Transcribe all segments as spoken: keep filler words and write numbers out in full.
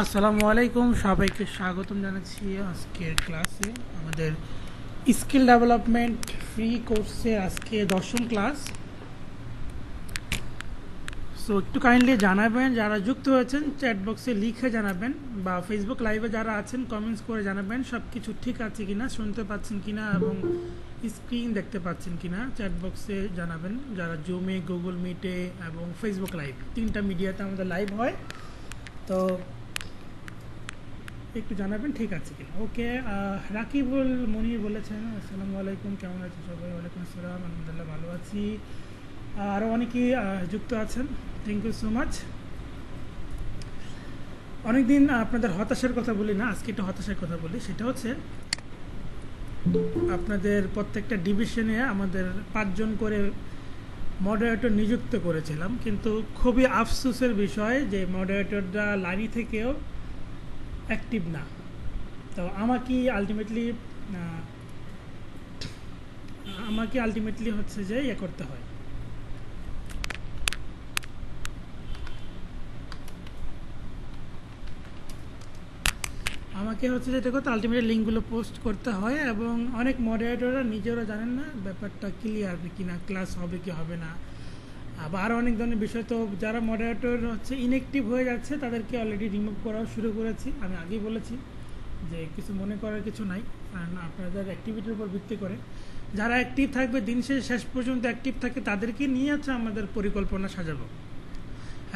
আসসালামু আলাইকুম সবাইকে স্বাগতম জানাচ্ছি আজকের ক্লাসে আমাদের স্কিল ডেভেলপমেন্ট ফ্রি কোর্সে আজকে দশম ক্লাস সো একটু কাইন্ডলি জানাবেন যারা যুক্ত হয়েছেন চ্যাট বক্সে লিখে জানাবেন বা ফেসবুক লাইভে যারা আছেন কমেন্টস করে জানাবেন সবকিছু ঠিক আছে কিনা শুনতে পাচ্ছেন কিনা এবং স্ক্রিন দেখতে পাচ্ছেন কিনা চ্যাট বক্সে জানাবেন যারা জুমে গুগল মিটে এবং ফেসবুক লাইভ তিনটা মিডিয়াতে আমাদের লাইভ হয় তো একটু জানাবেন ঠিক আছে কিনা ওকে রাকিবুল মনির বলেছেন আসসালামু আলাইকুম কেমন আছেন সবাই ওয়ালাইকুম আসসালাম আলহামদুলিল্লাহ ভালো আছি আরও অনেকেই যুক্ত আছেন থ্যাংক ইউ সো মাচ অনেকদিন আপনাদের হতাশার কথা বলি না আজকে একটু হতাশার কথা বলি সেটা হচ্ছে আপনাদের প্রত্যেকটা ডিভিশনে আমাদের পাঁচজন করে মডারেটর নিযুক্ত করেছিলাম কিন্তু খুবই আফসোসের বিষয় যে মডারেটররা লাইনি থেকেও অ্যাক্টিভ না তো আমাকে আলটিমেটলি আমাকে আলটিমেটলি হচ্ছে যে ইয়ে করতে হয় আমাকে হচ্ছে যেটা কথা আলটিমেটলি লিঙ্কগুলো পোস্ট করতে হয় এবং অনেক মডারেটররা নিজেরা জানেন না ব্যাপারটা ক্লিয়ার কি না ক্লাস হবে কি হবে না আবার আরও অনেক ধরনের বিষয় তো যারা মডারেটর হচ্ছে ইনঅ্যাক্টিভ হয়ে যাচ্ছে তাদেরকে অলরেডি রিমুভ করাও শুরু করেছি আমি আগেই বলেছি যে কিছু মনে করার কিছু নাই কারণ আপনাদের অ্যাক্টিভিটির উপর ভিত্তি করে যারা অ্যাক্টিভ থাকবে দিন শেষে শেষ পর্যন্ত অ্যাক্টিভ থাকে তাদেরকে নিয়ে হচ্ছে আমাদের পরিকল্পনা সাজাবো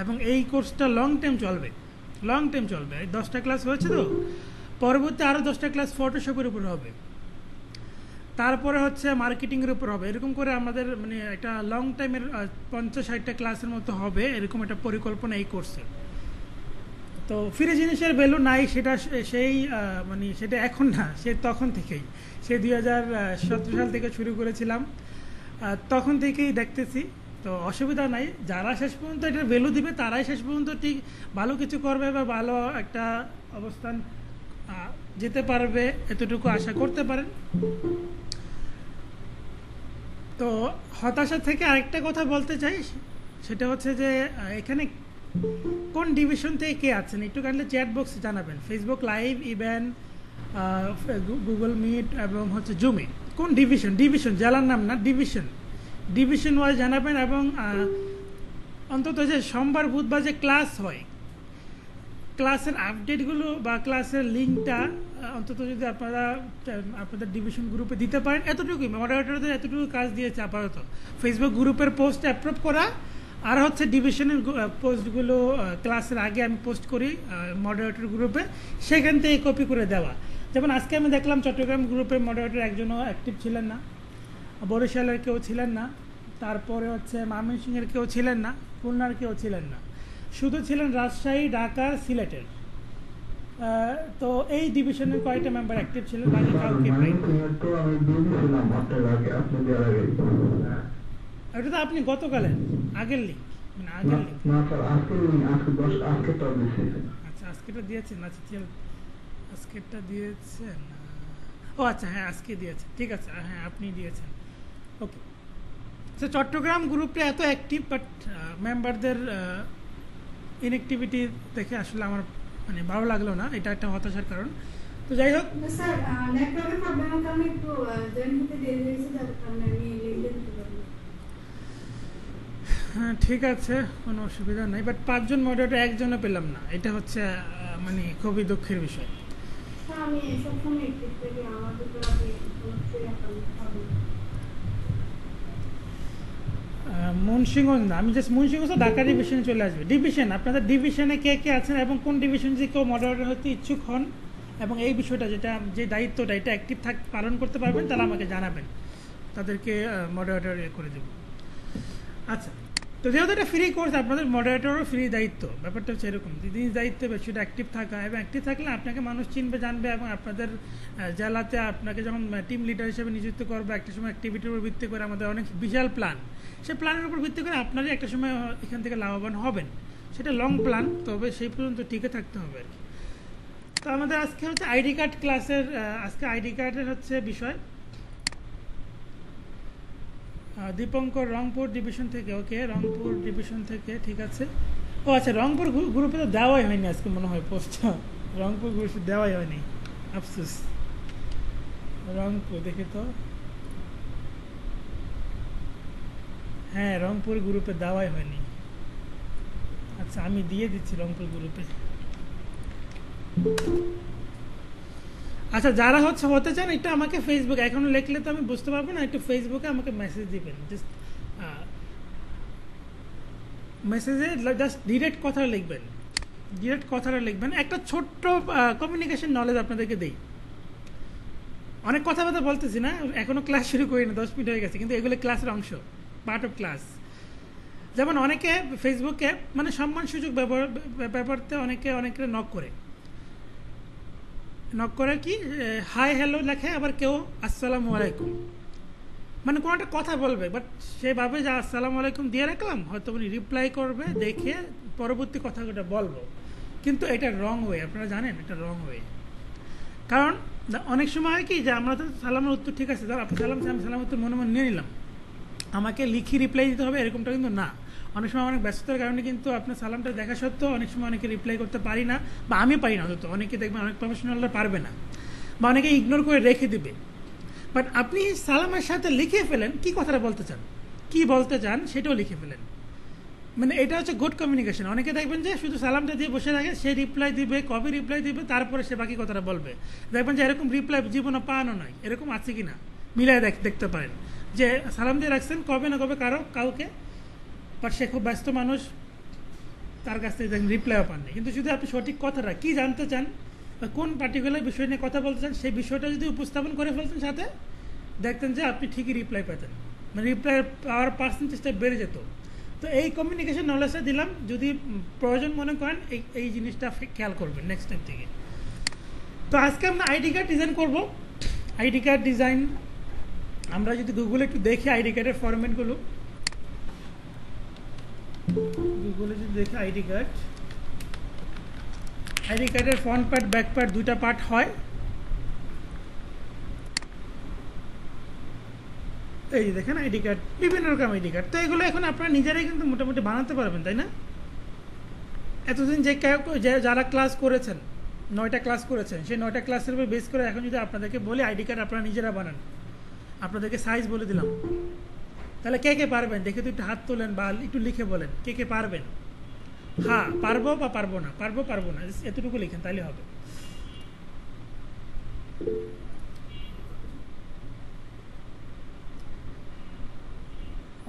এবং এই কোর্সটা লং টাইম চলবে লং টাইম চলবে এই দশটা ক্লাস হয়েছে তো পরবর্তী আরও দশটা ক্লাস ফটোশপের উপর হবে তারপরে হচ্ছে মার্কেটিংয়ের উপর হবে এরকম করে আমাদের মানে একটা লং টাইমের পঞ্চাশ ষাটটা ক্লাসের মতো হবে এরকম একটা পরিকল্পনা এই কোর্সে তো ফ্রি জিনিসের ভ্যালু নাই সেটা সেই মানে সেটা এখন না সে তখন থেকেই সে দুই হাজার সতেরো সাল থেকে শুরু করেছিলাম তখন থেকেই দেখতেছি তো অসুবিধা নাই যারা শেষ পর্যন্ত এটা ভ্যালু দিবে তারাই শেষ পর্যন্ত ঠিক ভালো কিছু করবে বা ভালো একটা অবস্থান যেতে পারবে এতটুকু আশা করতে পারেন তো হতাশা থেকে আরেকটা কথা বলতে চাই সেটা হচ্ছে যে এখানে কোন ডিভিশন থেকে কে আছেন একটু কাইন্ডলি চ্যাট বক্সে জানাবেন Facebook live even Google meet এবং হচ্ছে জুমে কোন ডিভিশন ডিভিশন জেলার নাম না ডিভিশন ডিভিশন ওয়াইজ জানাবেন এবং অন্তত যে সোমবার বুধবার যে ক্লাস হয় ক্লাসের আপডেটগুলো বা ক্লাসের লিঙ্কটা অন্তত যদি আপনারা আপনাদের ডিভিশন গ্রুপে দিতে পারেন এতটুকুই মডারেটরদের এতটুকু কাজ দিয়েছে আপাতত ফেসবুক গ্রুপের পোস্ট অ্যাপ্রুভ করা আর হচ্ছে ডিভিশনের পোস্টগুলো ক্লাসের আগে আমি পোস্ট করি মডারেটর গ্রুপে সেখান থেকে কপি করে দেওয়া যেমন আজকে আমি দেখলাম চট্টগ্রাম গ্রুপের মডারেটর একজনও অ্যাক্টিভ ছিলেন না বরিশালের কেউ ছিলেন না তারপরে হচ্ছে ময়মনসিংহের কেউ ছিলেন না খুলনার কেউ ছিলেন না শুধু ছিলেন রাজশাহী ঢাকা সিলেটের তো এই ডিভিশনের কয়েকটা মেম্বার অ্যাক্টিভ ছিলেন বাকি কাউকে এটা তো আপনি গতকালের আগের লিঙ্ক মানে আগের লিঙ্ক আচ্ছা আজকেটা দিয়েছেন আচ্ছা আজকেরটা দিয়েছেন ও আচ্ছা হ্যাঁ আজকে দিয়েছেন ঠিক আছে হ্যাঁ আপনি দিয়েছেন ওকে আচ্ছা চট্টগ্রাম গ্রুপটা এত অ্যাক্টিভ বাট মেম্বারদের ইনঅ্যাক্টিভিটি দেখে আসলে আমার মানে ভালো লাগলো না এটা একটা হতাশার কারণ তো যাই হোক স্যার নেটওয়ার্কের প্রবলেমের কারণে একটু জয়েন হতে দেরি হয়েছে তার কারণে আমি লিংকে দিতে পারলাম হ্যাঁ ঠিক আছে কোনো অসুবিধা নাই বাট পাঁচজন মডারেটর একজনও পেলাম না এটা হচ্ছে মানে খুবই দুঃখের বিষয় স্যার আমি সবসময় একটু থেকে আমাদের পুরো হচ্ছে আপনাদের মুন্সিগঞ্জ আমি জাস্ট মুন্সিগঞ্জ ঢাকা ডিভিশনে চলে আসবে ডিভিশন আপনাদের ডিভিশনে কে কে আছেন এবং কোন ডিভিশন যে কেউ মডারেটর হতে ইচ্ছুক হন এবং এই বিষয়টা যেটা যে দায়িত্বটা এটা অ্যাক্টিভ থাক পালন করতে পারবেন তাহলে আমাকে জানাবেন তাদেরকে মডারেটর ইয়ে করে দেব আচ্ছা তো যেহেতু এটা ফ্রি কোর্স আপনাদের মডারেটরও ফ্রি দায়িত্ব ব্যাপারটা হচ্ছে এরকম দিদির দায়িত্ব সেটা অ্যাক্টিভ থাকা এবং অ্যাক্টিভ থাকলে আপনাকে মানুষ চিনবে জানবে এবং আপনাদের জেলাতে আপনাকে যখন টিম লিডার হিসেবে নিযুক্ত করবে একটা সময় অ্যাক্টিভিটির উপর ভিত্তি করে আমাদের অনেক বিশাল প্ল্যান সেই প্ল্যানের উপর ভিত্তি করে আপনারই একটা সময় এখান থেকে লাভবান হবেন সেটা লং প্ল্যান তবে সেই পর্যন্ত টিকে থাকতে হবে আর কি তো আমাদের আজকে হচ্ছে আইডি কার্ড ক্লাসের আজকে আইডি কার্ডের হচ্ছে বিষয় দীপঙ্কর রংপুর ডিভিশন থেকে ওকে রংপুর ডিভিশন থেকে ঠিক আছে ও আচ্ছা রংপুর গ্রুপে তো দেওয়াই হয়নি আজকে মনে হয় পোস্টটা রংপুর গ্রুপে দেওয়াই হয়নি আফসোস রংপুর দেখে তো হ্যাঁ রংপুর গ্রুপে দেওয়াই হয়নি আচ্ছা আমি দিয়ে দিচ্ছি রংপুর গ্রুপে আচ্ছা যারা হচ্ছে হতে চান এটা আমাকে ফেসবুক এখনো লিখলে তো আমি বুঝতে পারবো না একটু ফেসবুকে আমাকে মেসেজ দিবেন জাস্ট মেসেজে জাস্ট ডাইরেক্ট কথা লিখবেন ডাইরেক্ট কথাটা লিখবেন একটা ছোট্ট কমিউনিকেশন নলেজ আপনাদেরকে দেই অনেক কথাবার্তা বলতেছি না এখনো ক্লাস শুরু করিনি দশ মিনিট হয়ে গেছে কিন্তু এগুলো ক্লাসের অংশ পার্ট অফ ক্লাস যেমন অনেকে ফেসবুকে মানে সম্মান সুযোগ ব্যবহার ব্যাপারতে অনেকে অনেকে নক করে নক করে কি হাই হ্যালো লেখে আবার কেউ আসসালামু আলাইকুম মানে কোনো একটা কথা বলবে বাট সেভাবে যে আসসালামু আলাইকুম দিয়ে রাখলাম হয়তো উনি রিপ্লাই করবে দেখে পরবর্তী কথাটা বলবো কিন্তু এটা রং ওয়ে আপনারা জানেন এটা রং ওয়ে কারণ অনেক সময় হয় কি যে আমরা তো সালামের উত্তর ঠিক আছে ধর আপনি সালাম সালাম সালাম উত্তর মনে মনে নিয়ে নিলাম আমাকে লিখি রিপ্লাই দিতে হবে এরকমটা কিন্তু না অনেক সময় অনেক ব্যস্ততার কারণে কিন্তু আপনার সালামটা দেখা সত্ত্বেও অনেক সময় অনেকে রিপ্লাই করতে পারি না বা আমি পারি না অন্তত অনেকে দেখবেন অনেক প্রফেশনালরা পারবে না বা অনেকে ইগনোর করে রেখে দেবে বাট আপনি সালামের সাথে লিখে ফেলেন কি কথাটা বলতে চান কি বলতে চান সেটাও লিখে ফেলেন মানে এটা হচ্ছে গুড কমিউনিকেশন অনেকে দেখবেন যে শুধু সালামটা দিয়ে বসে থাকে সে রিপ্লাই দিবে কবে রিপ্লাই দিবে তারপরে সে বাকি কথাটা বলবে দেখবেন যে এরকম রিপ্লাই জীবনে পাওয়ানো নয় এরকম আছে কি না মিলাই দেখ দেখতে পারেন যে সালাম দিয়ে রাখছেন কবে না কবে কারো কাউকে বাট সে খুব ব্যস্ত মানুষ তার কাছ থেকে রিপ্লাইও পাননি কিন্তু শুধু আপনি সঠিক কথাটা কী জানতে চান বা কোন পার্টিকুলার বিষয় নিয়ে কথা বলতে চান সেই বিষয়টা যদি উপস্থাপন করে ফেলতেন সাথে দেখতেন যে আপনি ঠিকই রিপ্লাই পেতেন মানে রিপ্লাই পাওয়ার পার্সেন্টেজটা বেড়ে যেত তো এই কমিউনিকেশন নলেজটা দিলাম যদি প্রয়োজন মনে করেন এই এই জিনিসটা খেয়াল করবেন নেক্সট টাইম থেকে তো আজকে আমরা আইডি কার্ড ডিজাইন করবো আইডি কার্ড ডিজাইন আমরা যদি গুগলে একটু দেখি আইডি কার্ডের ফরম্যাটগুলো গুগলে যদি দেখি আইডি কার্ড আইডি কার্ডের ফ্রন্ট পার্ট ব্যাক পার্ট দুইটা পার্ট হয় এই যে দেখেন আইডি কার্ড বিভিন্ন রকম আইডি কার্ড তো এগুলো এখন আপনারা নিজেরাই কিন্তু মোটামুটি বানাতে পারবেন তাই না এতদিন যে যারা ক্লাস করেছেন নয়টা ক্লাস করেছেন সেই নয়টা ক্লাসের উপর বেস করে এখন যদি আপনাদেরকে বলি আইডি কার্ড আপনারা নিজেরা বানান আপনাদেরকে সাইজ বলে দিলাম তাহলে কে কে পারবেন দেখে তো একটু হাত তোলেন বা একটু লিখে বলেন কে কে পারবেন হ্যাঁ পারবো বা পারবো না পারবো পারবো না এতটুকু লিখেন তাহলে হবে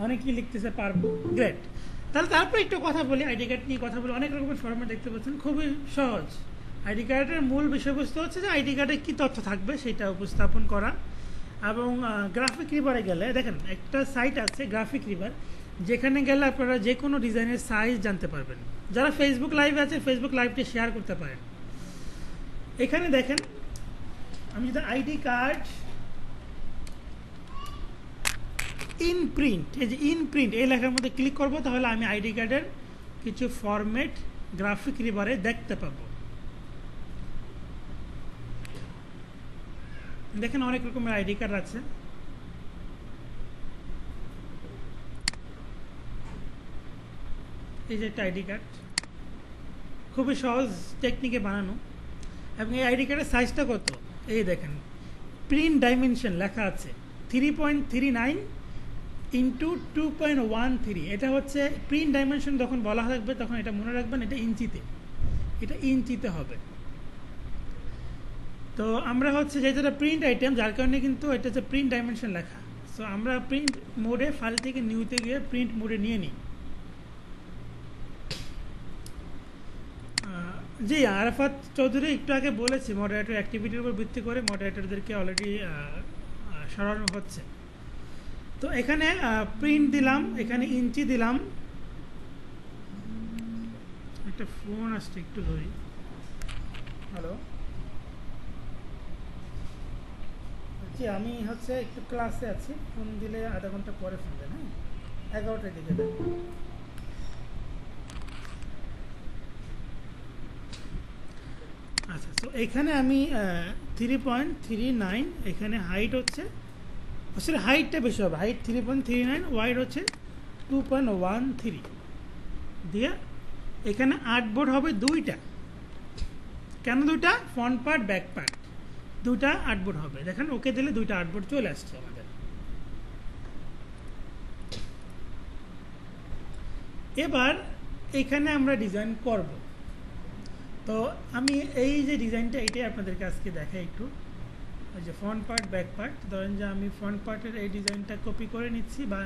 অনেকেই লিখতেছে পারবো গ্রেট তাহলে তারপরে একটু কথা বলি আইডি কার্ড নিয়ে কথা বলি অনেক রকমের ফরম্যাট দেখতে পাচ্ছেন খুবই সহজ আইডি কার্ডের মূল বিষয়বস্তু হচ্ছে যে আইডি কার্ডে কী তথ্য থাকবে সেটা উপস্থাপন করা এবং গ্রাফিক রিভারে গেলে দেখেন একটা সাইট আছে গ্রাফিক রিভার যেখানে গেলে আপনারা যে কোনো ডিজাইনের সাইজ জানতে পারবেন যারা ফেসবুক লাইভে আছে ফেসবুক লাইভটি শেয়ার করতে পারেন এখানে দেখেন আমি যদি আইডি কার্ড ইন প্রিন্ট এই যে ইন প্রিন্ট এই লেখার মধ্যে ক্লিক করব তাহলে আমি আইডি কার্ডের কিছু ফরম্যাট গ্রাফিক রিভারে দেখতে পাবো দেখেন অনেক রকমের আইডি কার্ড আছে এই যে একটা আইডি কার্ড খুবই সহজ টেকনিকে বানানো এবং এই আইডি কার্ডের সাইজটা কত এই দেখেন প্রিন্ট ডাইমেনশন লেখা আছে three point three nine into two point one three এটা হচ্ছে প্রিন্ট ডাইমেনশন যখন বলা থাকবে তখন এটা মনে রাখবেন এটা ইঞ্চিতে এটা ইঞ্চিতে হবে তো আমরা হচ্ছে যেটা যেটা প্রিন্ট আইটেম যার কারণে কিন্তু এটা হচ্ছে প্রিন্ট ডাইমেনশন লেখা সো আমরা প্রিন্ট মোডে ফাইল থেকে নিউতে গিয়ে প্রিন্ট মোডে নিয়ে নিই জি আরাফাত চৌধুরী একটু আগে বলেছি মডারেটর অ্যাক্টিভিটির উপর ভিত্তি করে মডারেটরদেরকে অলরেডি সরানো হচ্ছে তো এখানে প্রিন্ট দিলাম এখানে ইঞ্চি দিলাম একটা ফোন আসছে একটু ধরি হ্যালো জি আমি হচ্ছে একটু ক্লাসে আছি ফোন দিলে আধা ঘন্টা পরে ফোন দেন হ্যাঁ এগারোটার দিকে দেন আচ্ছা তো এখানে আমি থ্রি পয়েন্ট থ্রি নাইন এখানে হাইট হচ্ছে আসলে হাইটটা বেশি হবে height three point three nine wide হচ্ছে টু পয়েন্ট ওয়ান থ্রি দিয়ে এখানে আর্টবোর্ড হবে দুইটা কেন দুইটা ফ্রন্ট পার্ট ব্যাক পার্ট দুইটা আর্টবোর্ড হবে দেখেন ওকে দিলে দুইটা আর্টবোর্ড চলে আসছে আমাদের এবার এখানে আমরা ডিজাইন করব তো আমি এই যে ডিজাইনটা এইটাই আপনাদেরকে আজকে দেখাই একটু এই যে ফ্রন্ট পার্ট ব্যাক পার্ট ধরেন যে আমি ফ্রন্ট পার্টের এই ডিজাইনটা কপি করে নিচ্ছি বা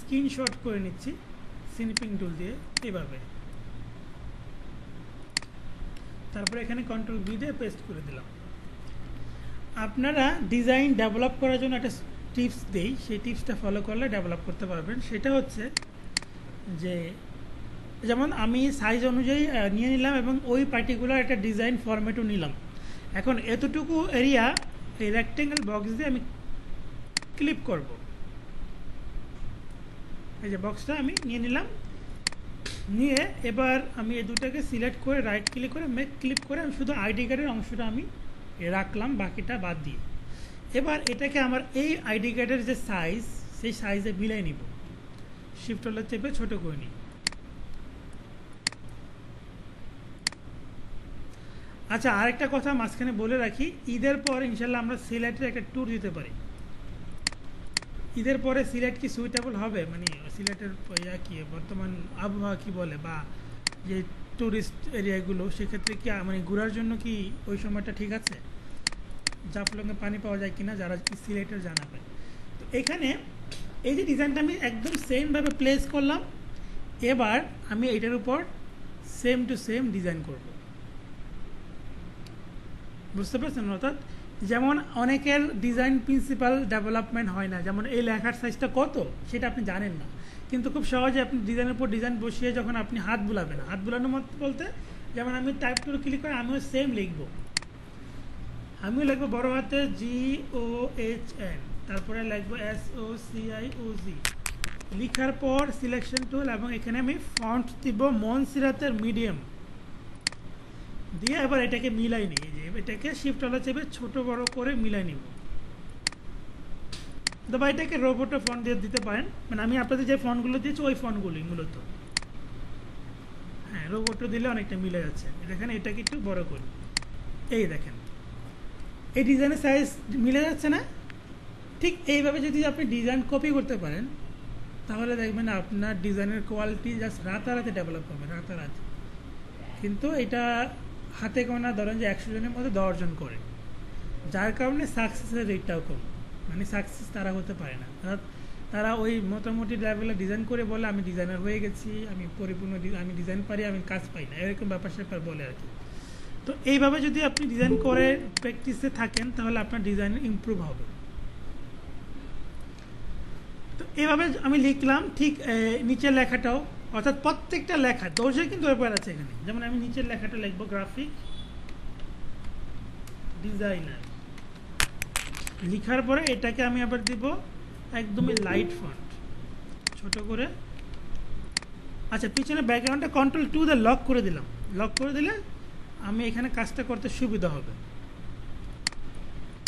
স্ক্রিনশট করে নিচ্ছি স্নিপিং টুল দিয়ে এইভাবে তারপরে এখানে কন্ট্রোল ভি দিয়ে পেস্ট করে দিলাম আপনারা ডিজাইন ডেভেলপ করার জন্য একটা টিপস দেই সেই টিপসটা ফলো করলে ডেভেলপ করতে পারবেন সেটা হচ্ছে যে যেমন আমি সাইজ অনুযায়ী নিয়ে নিলাম এবং ওই পার্টিকুলার একটা ডিজাইন ফরম্যাটও নিলাম এখন এতটুকু এরিয়া এই রেক্টেঙ্গেল বক্স দিয়ে আমি ক্লিপ করব এই যে বক্সটা আমি নিয়ে নিলাম নিয়ে এবার আমি এই দুটাকে সিলেক্ট করে রাইট ক্লিক করে মেক ক্লিপ করে আমি শুধু আইডি কার্ডের অংশটা আমি রাখলাম বাকিটা বাদ দিয়ে এবার এটাকে আমার এই আইডি কার্ডের যে সাইজ সেই সাইজে মিলাই নিব শিফট হলে চেপে ছোটো করে নিই আচ্ছা আরেকটা কথা মাঝখানে বলে রাখি ঈদের পর ইনশাল্লাহ আমরা সিলেটের একটা ট্যুর দিতে পারি ঈদের পরে সিলেট কি সুইটেবল হবে মানে সিলেটের ইয়া কী বর্তমান আবহাওয়া কী বলে বা যে ট্যুরিস্ট এরিয়াগুলো সেক্ষেত্রে কি মানে ঘোরার জন্য কি ওই সময়টা ঠিক আছে জাফলংয়ে পানি পাওয়া যায় কিনা যারা কি সিলেটের জানাবে তো এখানে এই যে ডিজাইনটা আমি একদম সেমভাবে প্লেস করলাম এবার আমি এটার উপর সেম টু সেম ডিজাইন করব বুঝতে পারছেন অর্থাৎ যেমন অনেকের ডিজাইন প্রিন্সিপাল ডেভেলপমেন্ট হয় না যেমন এই লেখার সাইজটা কত সেটা আপনি জানেন না কিন্তু খুব সহজে আপনি ডিজাইনের উপর ডিজাইন বসিয়ে যখন আপনি হাত বুলাবেন হাত বুলানোর মত বলতে যেমন আমি টাইপ করে ক্লিক করে আমিও সেম লিখব আমিও লিখবো বড় হাতে জি ও এইচ এন তারপরে লিখবো S O C I O G লিখার পর সিলেকশন টুল এবং এখানে আমি ফন্ট দিব মনসিরাতের মিডিয়াম দিয়ে আবার এটাকে মিলাই নিই যে এটাকে শিফট আলা চেপে ছোটো বড়ো করে মিলাই নিব তবে এটাকে রোবটও ফন্ট দিয়ে দিতে পারেন মানে আমি আপনাদের যে ফন্টগুলো দিয়েছি ওই ফন্টগুলোই মূলত হ্যাঁ রোবটও দিলে অনেকটা মিলে যাচ্ছে দেখেন এটাকে একটু বড়ো করি এই দেখেন এই ডিজাইনের সাইজ মিলে যাচ্ছে না ঠিক এইভাবে যদি আপনি ডিজাইন কপি করতে পারেন তাহলে দেখবেন আপনার ডিজাইনের কোয়ালিটি জাস্ট রাতারাতি ডেভেলপ হবে রাতারাতি কিন্তু এটা হাতে গোনা ধরেন যে একশো জনের মধ্যে দশজন করে যার কারণে সাকসেসের রেটটাও কম মানে সাকসেস তারা হতে পারে না অর্থাৎ তারা ওই মোটামুটি লেভেলে ডিজাইন করে বলে আমি ডিজাইনার হয়ে গেছি আমি পরিপূর্ণ আমি ডিজাইন পারি আমি কাজ পাই না এরকম ব্যাপার স্যাপার বলে আর কি তো এইভাবে যদি আপনি ডিজাইন করে প্র্যাকটিসে থাকেন তাহলে আপনার ডিজাইন ইমপ্রুভ হবে তো এইভাবে আমি লিখলাম ঠিক নিচের লেখাটাও অর্থাৎ প্রত্যেকটা লেখা দোষে কিন্তু ব্যাপার আছে এখানে যেমন আমি নিচের লেখাটা লিখবো গ্রাফিক ডিজাইনার লিখার পরে এটাকে আমি আবার দিব একদমই লাইট ফন্ট ছোট করে আচ্ছা পিছনে ব্যাকগ্রাউন্ডটা কন্ট্রোল টু দিয়ে লক করে দিলাম লক করে দিলে আমি এখানে কাজটা করতে সুবিধা হবে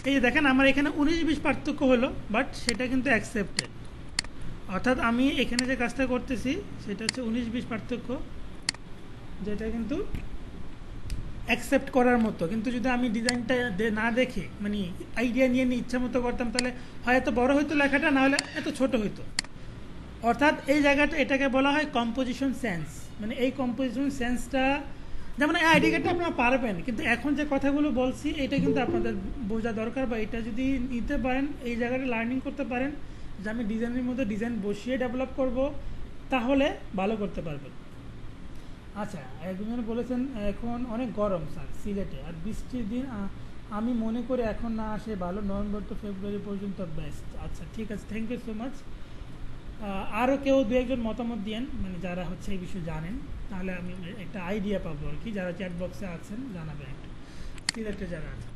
এই যে দেখেন আমার এখানে উনিশ বিশ পার্থক্য হলো বাট সেটা কিন্তু অ্যাকসেপ্টেড অর্থাৎ আমি এখানে যে কাজটা করতেছি সেটা হচ্ছে উনিশ বিশ পার্থক্য যেটা কিন্তু অ্যাকসেপ্ট করার মতো কিন্তু যদি আমি ডিজাইনটা না দেখে মানে আইডিয়া নিয়ে নিয়ে ইচ্ছা মতো করতাম তাহলে হয় এত বড় হইতো লেখাটা না হলে এত ছোট হইতো অর্থাৎ এই জায়গাটা এটাকে বলা হয় কম্পোজিশন সেন্স মানে এই কম্পোজিশন সেন্সটা যেমন এই আইডি কার্ডটা আপনারা পারবেন কিন্তু এখন যে কথাগুলো বলছি এটা কিন্তু আপনাদের বোঝা দরকার বা এটা যদি নিতে পারেন এই জায়গাটা লার্নিং করতে পারেন যে আমি ডিজাইনের মধ্যে ডিজাইন বসিয়ে ডেভেলপ করব তাহলে ভালো করতে পারবেন আচ্ছা একজন বলেছেন এখন অনেক গরম স্যার সিলেটে আর বৃষ্টির দিন আমি মনে করি এখন না আসে ভালো নভেম্বর টু ফেব্রুয়ারি পর্যন্ত বেস্ট আচ্ছা ঠিক আছে থ্যাংক ইউ সো মাচ আরও কেউ দু একজন মতামত দিয়েন মানে যারা হচ্ছে এই বিষয়ে জানেন তাহলে আমি একটা আইডিয়া পাবো আর কি যারা চ্যাট বক্সে আছেন জানাবেন একটু সিলেটে যারা আছেন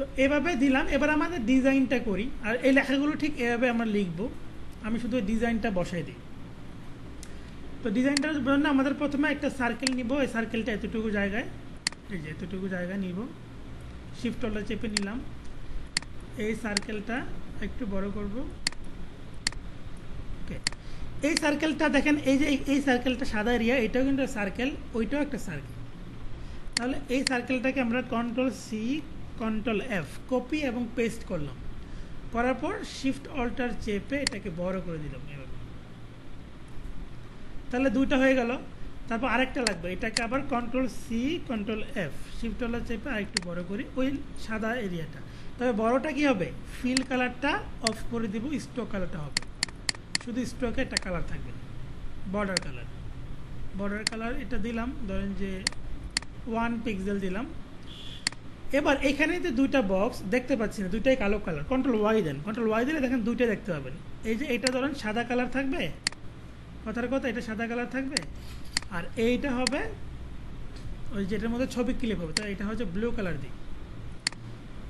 তো এভাবে দিলাম এবার আমাদের ডিজাইনটা করি আর এই লেখাগুলো ঠিক এভাবে আমরা লিখব আমি শুধু ডিজাইনটা বসাই দিই তো ডিজাইনটার জন্য আমাদের প্রথমে একটা সার্কেল নিব এই সার্কেলটা এতটুকু জায়গায় এই যে এতটুকু জায়গায় নিব শিফট টুলটা চেপে নিলাম এই সার্কেলটা একটু বড় করব ওকে এই সার্কেলটা দেখেন এই যে এই সার্কেলটা সাদা এরিয়া এটাও কিন্তু সার্কেল ওইটাও একটা সার্কেল তাহলে এই সার্কেলটাকে আমরা control C control F copy এবং পেস্ট করলাম করার পর শিফট অল্টার চেপে এটাকে বড় করে দিলাম এভাবে তাহলে দুটো হয়ে গেল তারপর আরেকটা লাগবে এটাকে আবার control C control F shift alter চেপে আরেকটু বড় করি ওই সাদা এরিয়াটা তবে বড়টা কি হবে ফিল কালারটা অফ করে দেব স্টক কালারটা হবে শুধু স্ট্রোকে একটা কালার থাকবে বর্ডার কালার বর্ডার কালার এটা দিলাম ধরেন যে ওয়ান পিক্সেল দিলাম এবার এখানে যে দুইটা বক্স দেখতে পাচ্ছি না দুইটাই কালো colour control Y then control Y দিলে দেখেন দুইটাই দেখতে পাবেন এই যে এটা ধরেন সাদা কালার থাকবে কথার কথা এটা সাদা কালার থাকবে আর এইটা হবে ওই যেটার মধ্যে ছবি ক্লিপ হবে তাই এটা হচ্ছে ব্লু কালার দিই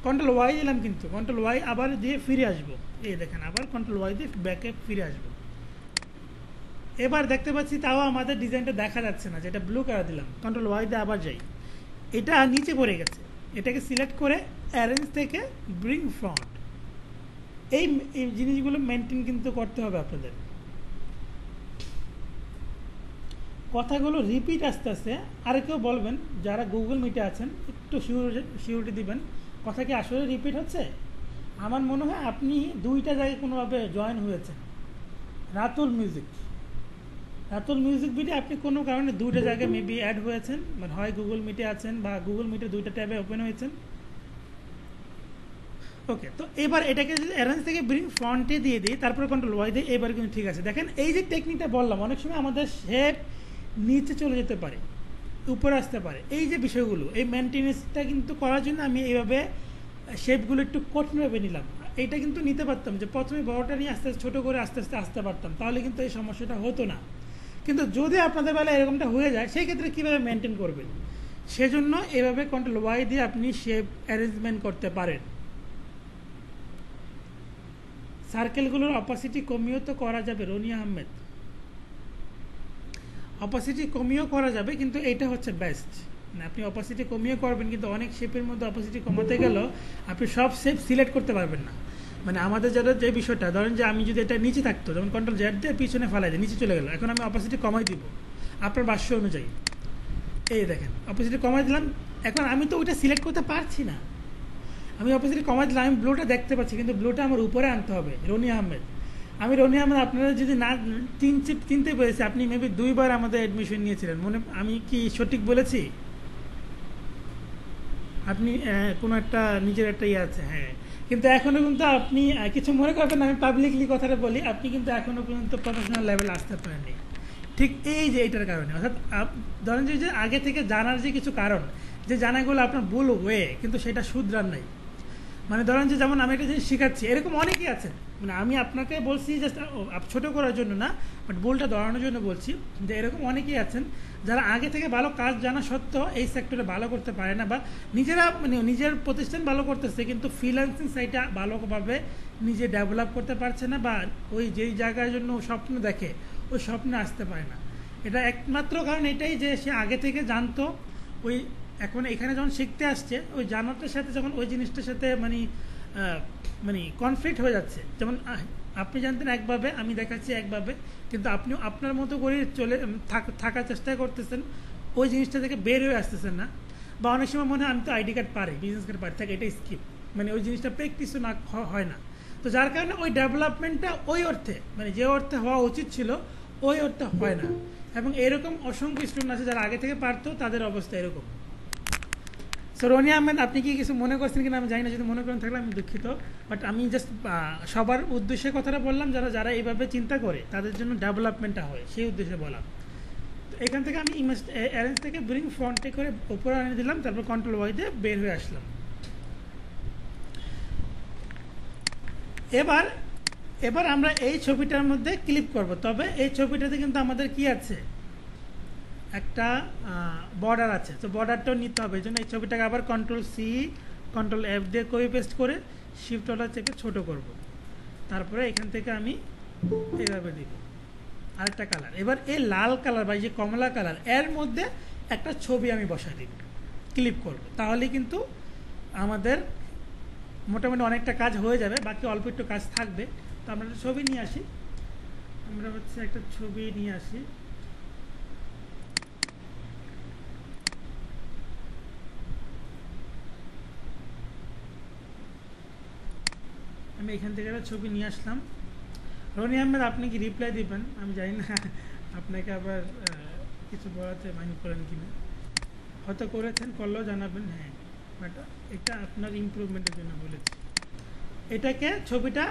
কন্ট্রোল ওয়াই দিলাম কিন্তু কন্ট্রোল ওয়াই আবার দিয়ে ফিরে আসবো এই দেখেন আবার কন্ট্রোল ওয়াই দিয়ে ব্যাকে ফিরে আসবো এবার দেখতে পাচ্ছি তাও আমাদের ডিজাইনটা দেখা যাচ্ছে না যেটা ব্লু কালার দিলাম কন্ট্রোল ওয়াই দিয়ে আবার যাই এটা নিচে পড়ে গেছে এটাকে সিলেক্ট করে অ্যারেঞ্জ থেকে ব্রিং ফ্রন্ট এই জিনিসগুলো মেনটেন কিন্তু করতে হবে আপনাদের কথাগুলো রিপিট আসতে আসতে আর কেউ বলবেন যারা গুগল মিটে আছেন একটু সিউরিটি দিবেন কথা কি আসলে রিপিট হচ্ছে আমার মনে হয় আপনি দুইটা জায়গায় কোনোভাবে জয়েন হয়েছেন Ratul music Ratul music video আপনি কোনো কারণে দুইটা জায়গায় মেবি অ্যাড হয়েছেন মানে হয় গুগল মিটে আছেন বা গুগল মিটে দুইটা ট্যাবে ওপেন হয়েছেন ওকে তো এবার এটাকে যদি অ্যারেঞ্জ থেকে ব্রিং ফ্রন্টে দিয়ে দিই তারপরে কন্ট্রোল ওয়াই দিই এবার কিন্তু ঠিক আছে দেখেন এই যে টেকনিকটা বললাম অনেক সময় আমাদের শেপ নিচে চলে যেতে পারে উপরে আসতে পারে এই যে বিষয়গুলো এই মেনটেনেন্সটা কিন্তু করার জন্য আমি এইভাবে শেপগুলো একটু কঠিনভাবে নিলাম এইটা কিন্তু নিতে পারতাম যে প্রথমে বড়টা নিয়ে আস্তে আস্তে ছোটো করে আস্তে আস্তে আসতে পারতাম তাহলে কিন্তু এই সমস্যাটা হতো না কিন্তু যদি আপনাদের বেলা এরকমটা হয়ে যায় সেই ক্ষেত্রে কীভাবে মেনটেন করবেন সেজন্য এভাবে কন্ট্রোল ওয়াই দিয়ে আপনি শেপ অ্যারেঞ্জমেন্ট করতে পারেন সার্কেলগুলোর অপাসিটি কমিয়েও তো করা যাবে রনি আহমেদ অপাসিটি কমিয়েও করা যাবে কিন্তু এটা হচ্ছে বেস্ট মানে আপনি অপাসিটি কমিয়েও করবেন কিন্তু অনেক শেপের মধ্যে অপাসিটি কমাতে গেলেও আপনি সব শেপ সিলেক্ট করতে পারবেন না মানে আমাদের যারা যে বিষয়টা ধরেন যে আমি যদি এটা নিচে থাকতো যেমন কন্ট্রোল জেড দিয়ে পিছনে ফেলাই দিই নিচে চলে গেল এখন আমি অপাসিটি কমাই দিব আপনার ভাষ্য অনুযায়ী এই দেখেন অপাসিটি কমাই দিলাম এখন আমি তো ওইটা সিলেক্ট করতে পারছি না আমি অপাসিটি কমাই দিলাম আমি ব্লুটা দেখতে পাচ্ছি কিন্তু ব্লুটা আমার উপরে আনতে হবে রনি আহমেদ আমি রনি আহমেদ আপনারা যদি না চিনতে চিনতে পেরেছি আপনি মেবি দুইবার আমাদের অ্যাডমিশন নিয়েছিলেন মনে আমি কি সঠিক বলেছি আপনি কোনো একটা নিজের একটা ইয়ে আছে হ্যাঁ কিন্তু এখনও কিন্তু আপনি কিছু মনে করবেন আমি পাবলিকলি কথাটা বলি আপনি কিন্তু এখনও পর্যন্ত প্রফেশনাল লেভেলে আসতে পারেননি ঠিক এই যে এইটার কারণে অর্থাৎ ধরেন যে আগে থেকে জানার যে কিছু কারণ যে জানাগুলো আপনার ভুল ওয়ে কিন্তু সেটা শুধরার নাই মানে ধরেন যে যেমন আমি একটা জিনিস শেখাচ্ছি এরকম অনেকেই আছেন মানে আমি আপনাকে বলছি জাস্ট ছোটো করার জন্য না বাট ভুলটা ধরানোর জন্য বলছি যে এরকম অনেকেই আছেন যারা আগে থেকে ভালো কাজ জানা সত্ত্বেও এই সেক্টরে ভালো করতে পারে না বা নিজেরা মানে নিজের প্রতিষ্ঠান ভালো করতেছে কিন্তু ফ্রিল্যান্সিং সাইটটা ভালোভাবে নিজে ডেভেলপ করতে পারছে না বা ওই যেই জায়গার জন্য স্বপ্ন দেখে ওই স্বপ্নে আসতে পারে না এটা একমাত্র কারণ এটাই যে সে আগে থেকে জানতো ওই এখন এখানে যখন শিখতে আসছে ওই জানাটার সাথে যখন ওই জিনিসটার সাথে মানে মানে কনফ্লিক্ট হয়ে যাচ্ছে যেমন আপনি জানতেন একভাবে আমি দেখাচ্ছি একভাবে কিন্তু আপনিও আপনার মতো করে চলে থাকার চেষ্টা করতেছেন ওই জিনিসটা থেকে বের হয়ে আসতেছেন না বা অনেক সময় মনে হয় আমি তো আইডি কার্ড পারি বিজনেস কার্ড পারি থাকে এটা স্কিপ মানে ওই জিনিসটা প্র্যাকটিসও না হয় না তো যার কারণে ওই ডেভেলপমেন্টটা ওই অর্থে মানে যে অর্থে হওয়া উচিত ছিল ওই অর্থে হয় না এবং এরকম অসংখ্য স্টুডেন্ট আছে যারা আগে থেকে পারতো তাদের অবস্থা এরকম সো রনি আহমেদ আপনি কি কিছু মনে করছেন কিনা আমি জানি না যদি মনে করেন থাকলে আমি দুঃখিত বাট আমি জাস্ট সবার উদ্দেশ্যে কথাটা বললাম যারা যারা এইভাবে চিন্তা করে তাদের জন্য ডেভেলপমেন্টটা হয় সেই উদ্দেশ্যে বললাম তো এখান থেকে আমি ইমেজ অ্যারেঞ্জ থেকে ব্রিং ফ্রন্টে করে উপরে এনে দিলাম তারপর কন্ট্রোল ওয়াই দিয়ে বের হয়ে আসলাম এবার এবার আমরা এই ছবিটার মধ্যে ক্লিক করব তবে এই ছবিটাতে কিন্তু আমাদের কি আছে একটা বর্ডার আছে তো বর্ডারটাও নিতে হবে এই জন্য এই ছবিটাকে আবার কন্ট্রোল সি কন্ট্রোল এফ দিয়ে কপি পেস্ট করে শিফট অল্টার চেপে ছোটো করব তারপরে এখান থেকে আমি এইভাবে দিব আরেকটা কালার এবার এই লাল কালার বা যে কমলা কালার এর মধ্যে একটা ছবি আমি বসা দিব ক্লিক করব তাহলে কিন্তু আমাদের মোটামুটি অনেকটা কাজ হয়ে যাবে বাকি অল্প একটু কাজ থাকবে তো আমরা একটা ছবি নিয়ে আসি আমরা হচ্ছে একটা ছবি নিয়ে আসি। আমি এখান থেকে একটা ছবি নিয়ে আসলাম। রনি আহমেদ, আপনি কি রিপ্লাই দিবেন? আমি জানি না আপনাকে আবার কিছু বলাতে মাইন্ড করেন কিনা, হয়তো করেছেন, করলেও জানাবেন। হ্যাঁ, বাট এটা আপনার ইমপ্রুভমেন্টের জন্য বলেছি। এটাকে ছবিটা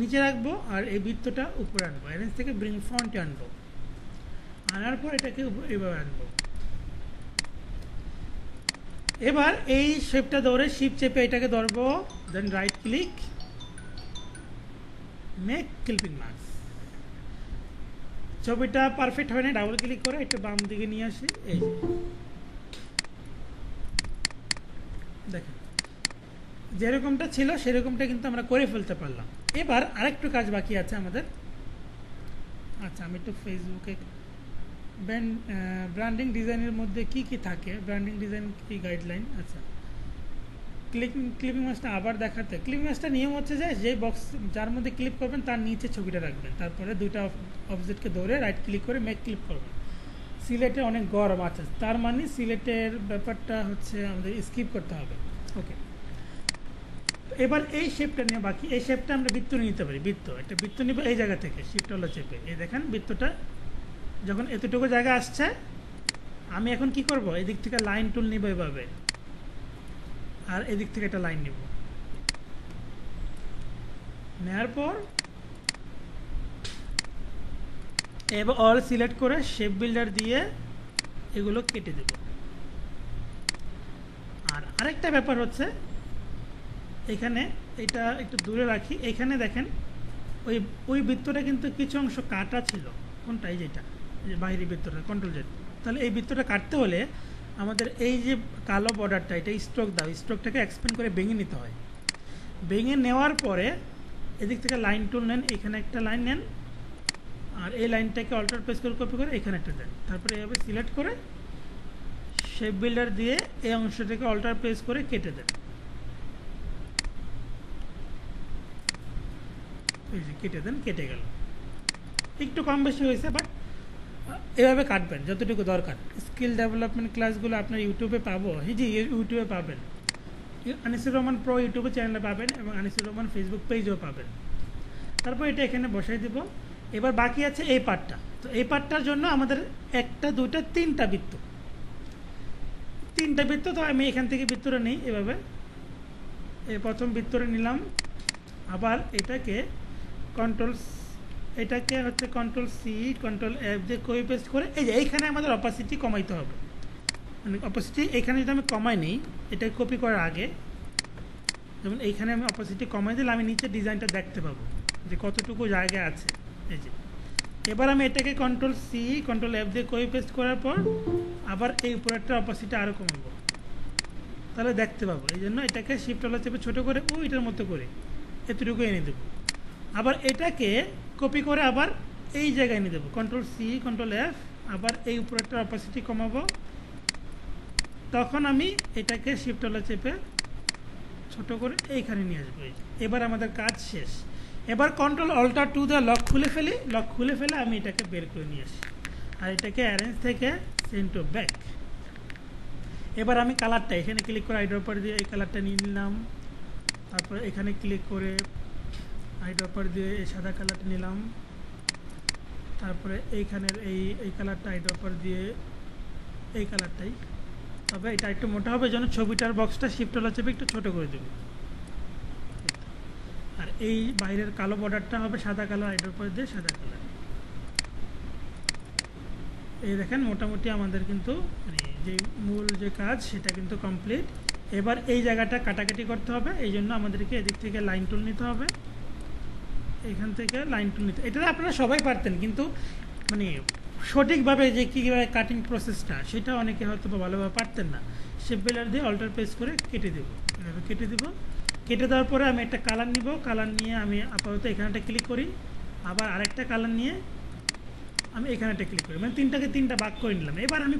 নিচে রাখবো আর এই বৃত্তটা উপরে আনবো, অ্যারেঞ্জ থেকে ব্রিং ফ্রন্টে আনবো, আনার পর এটাকে এভাবে আনবো। এবার এই শেপটা ধরে শিপ চেপে এটাকে ধরবো, then right click, make clipping marks. ছবিটা পারফেক্ট হয় না, ডাবল ক্লিক করে একটু বাম দিকে নিয়ে আসি। এই দেখেন, যেরকমটা ছিল সেরকমটা কিন্তু আমরা করে ফেলতে পারলাম। এবার আরেকটু কাজ বাকি আছে আমাদের। আচ্ছা, আমি একটু ফেসবুকে ব্র্যান্ড ব্র্যান্ডিং ডিজাইনের মধ্যে কি কি থাকে, ব্র্যান্ডিং ডিজাইন কি গাইডলাইন। আচ্ছা, ক্লিপ ক্লিপিং মাছটা আবার দেখাতে। ক্লিপিং মাছটা নিয়ম হচ্ছে যে যে বক্স যার মধ্যে ক্লিপ করবেন তার নিচে ছবিটা রাখবেন, তারপরে দুইটা অবজেক্টকে ধরে রাইট ক্লিক করে মেক ক্লিপ করবেন। সিলেটে অনেক গরম আছে, তার মানে সিলেটের ব্যাপারটা হচ্ছে আমাদের স্কিপ করতে হবে। ওকে, এবার এই শেপটা নিয়ে বাকি। এই শেপটা আমরা বৃত্ত নিতে পারি, বৃত্ত একটা বৃত্ত নিব এই জায়গা থেকে, শিফট হলো চেপে। এই দেখেন বৃত্তটা যখন এতটুকু জায়গা আসছে, আমি এখন কি করব, এদিক থেকে লাইন টুল নিব এভাবে, আর এদিক থেকে একটা লাইন নিব। নেওয়ার পর এবার অল সিলেক্ট করে শেপ বিল্ডার দিয়ে এগুলো কেটে দেব। আর আরেকটা ব্যাপার হচ্ছে, এখানে এটা একটু দূরে রাখি। এখানে দেখেন ওই ওই বৃত্তটা কিন্তু কিছু অংশ কাটা ছিল, কোনটাই যেটা বাইরে বৃত্তটা কন্ট্রোল জেড। তাহলে এই বৃত্তটা কাটতে হলে আমাদের এই যে কালো বর্ডারটা, এটা স্ট্রোক দাও, স্ট্রোকটাকে এক্সপ্যান্ড করে ভেঙে নিতে হয়। ভেঙে নেওয়ার পরে এদিক থেকে লাইন টুল নেন, এখানে একটা লাইন নেন, আর এই লাইনটাকে অল্টার প্রেস করে কপি করে এখানে একটা দেন। তারপরে এভাবে সিলেক্ট করে শেপ বিল্ডার দিয়ে এই অংশটাকে অল্টার প্রেস করে কেটে দেন। কেটে দেন, কেটে গেল। একটু কম বেশি হয়েছে, বাট এভাবে কাটবেন যতটুকু দরকার। স্কিল ডেভেলপমেন্ট ক্লাসগুলো আপনার ইউটিউবে পাবো, এই যে ইউটিউবে পাবেন, আনিসুর রহমান প্রো ইউটিউবে চ্যানেলে পাবেন এবং আনিসুর রহমান ফেসবুক পেজও পাবেন। তারপর এটা এখানে বসাই দেব। এবার বাকি আছে এই পার্টটা। তো এই পার্টটার জন্য আমাদের একটা দুইটা তিনটা বৃত্ত, তিনটা বৃত্ত। তো আমি এখান থেকে বৃত্তটা নিই এভাবে, এই প্রথম বৃত্তটা নিলাম। আবার এটাকে কন্ট্রোল এটাকে হচ্ছে কন্ট্রোল সি কন্ট্রোল এফ দিয়ে কপি পেস্ট করে এই যে এইখানে আমাদের অপাসিটি কমাইতে হবে। মানে অপাসিটি এইখানে যদি আমি কমাই নিই, এটা কপি করার আগে, যেমন এইখানে আমি অপাসিটি কমাই দিলে আমি নিচে ডিজাইনটা দেখতে পাবো যে কতটুকু জায়গা আছে। এই যে এবার আমি এটাকে কন্ট্রোল সি কন্ট্রোল এফ দিয়ে কপি পেস্ট করার পর আবার এই উপরেরটা অপাসিটি আরও কমাবো, তাহলে দেখতে পাবো। এই জন্য এটাকে শিফট হলো চেপে ছোটো করে ওইটার মতো করে এতটুকু এনে দেবো। আবার এটাকে কপি করে আবার এই জায়গায় নিয়ে দেবো, কন্ট্রোল সি কন্ট্রোল এফ, আবার এই উপরেরটা অপাসিটি কমাবো। তখন আমি এটাকে শিফট হলো চেপে ছোট করে এইখানে নিয়ে আসবো। এবার আমাদের কাজ শেষ। এবার কন্ট্রোল অল্টার টু দিয়ে লক খুলে ফেলি, লক খুলে ফেলে আমি এটাকে বের করে নিয়ে আসি, আর এটাকে অ্যারেঞ্জ থেকে সেন্ড টু ব্যাক। এবার আমি কালারটা এখানে ক্লিক করে আইড্রপার দিয়ে এই কালারটা নিয়ে নিলাম। তারপরে এখানে ক্লিক করে আইড্রপার দিয়ে এই সাদা কালারটা নিলাম। তারপরে এইখানের এই এই কালারটা আইড্রপার দিয়ে এই কালারটাই, তবে এটা একটু মোটা হবে যেন ছবিটার বক্সটা শিফট হলো চেপে একটু ছোটো করে দেবে। আর এই বাইরের কালো বর্ডারটা হবে সাদা কালার, আইড্রপার দিয়ে সাদা কালার। এই দেখেন মোটামুটি আমাদের কিন্তু মানে যে মূল যে কাজ সেটা কিন্তু কমপ্লিট। এবার এই জায়গাটা কাটাকাটি করতে হবে, এই জন্য আমাদেরকে এদিক থেকে লাইন টুল নিতে হবে, এখান থেকে লাইন টুল নিতে। এটা আপনারা সবাই পারতেন, কিন্তু মানে সঠিকভাবে যে কীভাবে কাটিং প্রসেসটা সেটা অনেকে হয়তো বা ভালোভাবে পারতেন না। শেপ বেলার দিয়ে অল্টার প্রেস করে কেটে দেবো, এভাবে কেটে দেবো। কেটে দেওয়ার পরে আমি একটা কালার নিব, কালার নিয়ে আমি আপাতত এখানেটা ক্লিক করি, আবার আরেকটা কালার নিয়ে আমি এখানেটা ক্লিক করি, মানে তিনটাকে তিনটা ভাগ করে নিলাম। এবার আমি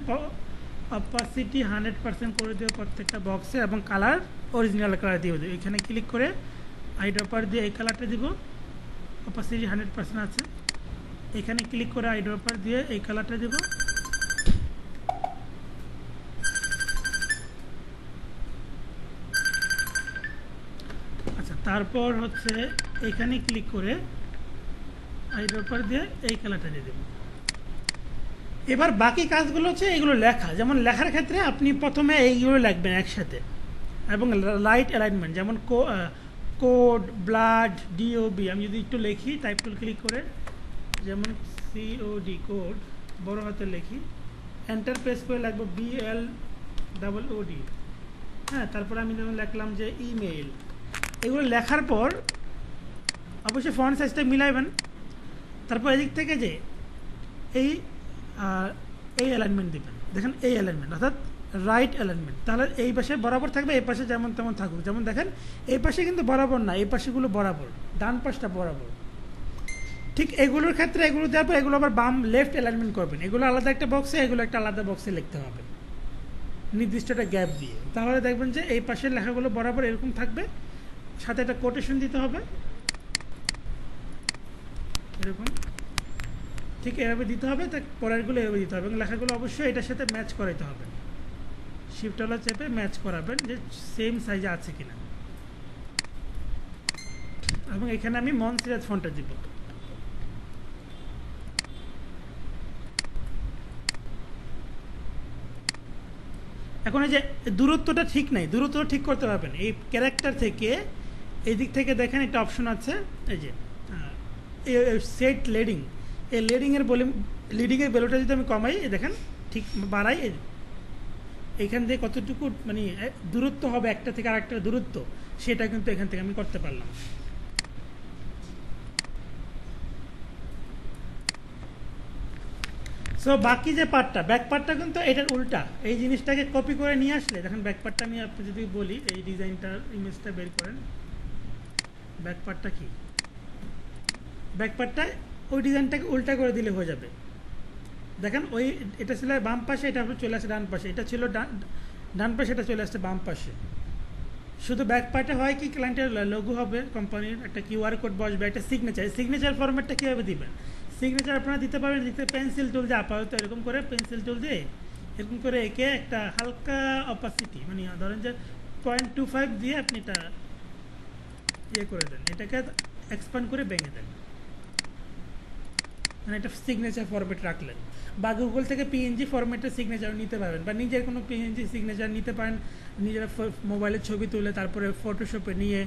অপাসিটি হান্ড্রেড পার্সেন্ট করে দেবো প্রত্যেকটা বক্সে, এবং কালার অরিজিনাল কালার দিয়ে দেবো। এখানে ক্লিক করে আইড্রপার দিয়ে এই কালারটা দেবো, অপাসিটি হান্ড্রেড পার্সেন্ট আছে। এখানে ক্লিক করে আইড্রপার দিয়ে এই কালারটা দেব। আচ্ছা, তারপর হচ্ছে এখানে ক্লিক করে আইড্রপার দিয়ে এই কালারটা দিয়ে দেব। এবার বাকি কাজগুলো হচ্ছে এগুলো লেখা, যেমন লেখার ক্ষেত্রে আপনি প্রথমে এইগুলো লিখবেন একসাথে, এবং লাইট অ্যালাইনমেন্ট যেমন কোড ব্লাড ডিওবি, আমি যদি একটু লিখি টাইপ টুল ক্লিক করে, যেমন সিওডি কোড বড় হাতে লিখি, এন্টার প্রেস করে লাগবে বি এল ডাবল ওডি। হ্যাঁ, তারপরে আমি যেমন লিখলাম যে ইমেইল। এগুলো লেখার পর অবশ্যই ফন্ট সাইজটা মিলাইবেন। তারপর এদিক থেকে যে এই এই অ্যালাইনমেন্ট দেবেন, দেখেন এই অ্যালাইনমেন্ট অর্থাৎ রাইট অ্যালাইনমেন্ট, তাহলে এই পাশে বরাবর থাকবে, এই পাশে যেমন তেমন থাকুক। যেমন দেখেন এই পাশে কিন্তু বরাবর না, এই পাশেগুলো বরাবর, ডান পাশটা বরাবর। ঠিক এগুলোর ক্ষেত্রে এগুলো দেওয়ার পর এগুলো আবার বাম লেফট অ্যালাইনমেন্ট করবেন, এগুলো আলাদা একটা বক্সে, এগুলো একটা আলাদা বক্সে লিখতে হবে নির্দিষ্ট একটা গ্যাপ দিয়ে। তাহলে দেখবেন যে এই পাশের লেখাগুলো বরাবর এরকম থাকবে, সাথে একটা কোটেশন দিতে হবে এরকম, ঠিক এভাবে দিতে হবে, তা পরেরগুলো এভাবে দিতে হবে, এবং লেখাগুলো অবশ্যই এটার সাথে ম্যাচ করাইতে হবে। শিফটওয়ালা চেপে ম্যাচ করাবেন যে সেম সাইজে আছে কিনা। এবং এখানে আমি মন সিরাজ ফন্টটা দিব। এখন এই যে দূরত্বটা ঠিক নাই, দূরত্ব ঠিক করতে পারবেন এই ক্যারেক্টার থেকে। এই দিক থেকে দেখেন একটা অপশন আছে, এই যে সেট লেডিং, এই লেডিংয়ের ভলিউম, লিডিংয়ের ভ্যালুটা যদি আমি কমাই, দেখেন ঠিক বাড়াই, এইখান থেকে কতটুকু মানে দূরত্ব হবে একটা থেকে আরেকটা দূরত্ব, সেটা কিন্তু এখান থেকে আমি করতে পারলাম। সো বাকি যে পার্টটা, ব্যাক পার্টটা কিন্তু এটার উল্টা, এই জিনিসটাকে কপি করে নিয়ে আসলে দেখেন ব্যাক পার্টটা আমি আপনি যদি বলি এই ডিজাইনটার ইমেজটা বের করেন, ব্যাক পার্টটা কি, ব্যাক পার্টটা ওই ডিজাইনটাকে উল্টা করে দিলে হয়ে যাবে। দেখেন ওই এটা ছিল বাম পাশে, এটা চলে আসছে ডান পাশে, এটা ছিল ডান ডান পাশে, এটা চলে আসছে বাম পাশে। শুধু ব্যাক পার্টে হয় কি, ক্লায়েন্টের লঘু হবে, কোম্পানির একটা কিউআর কোড বসবে, একটা সিগনেচার। সিগনেচার ফরম্যাটটা কীভাবে দেবেন? সিগনেচার আপনারা দিতে পারবেন, দিতে পেন্সিল টুল দিয়ে, আপাতত এরকম করে পেন্সিল টুল দিয়ে এরকম করে একে একটা হালকা অপাসিটি মানে ধরেন যে পয়েন্ট টু ফাইভ দিয়ে আপনি এটা ইয়ে করে দেন, এটাকে এক্সপ্যান্ড করে ভেঙে দেন, মানে এটা সিগনেচার ফরম্যাট রাখলেন। বা গুগল থেকে পিএনজি ফরম্যাটের সিগনেচার নিতে পারবেন, বা নিজের কোনো পিএনজি সিগনেচার নিতে পারেন, নিজেরা মোবাইলের ছবি তুলে তারপরে ফটোশপে নিয়ে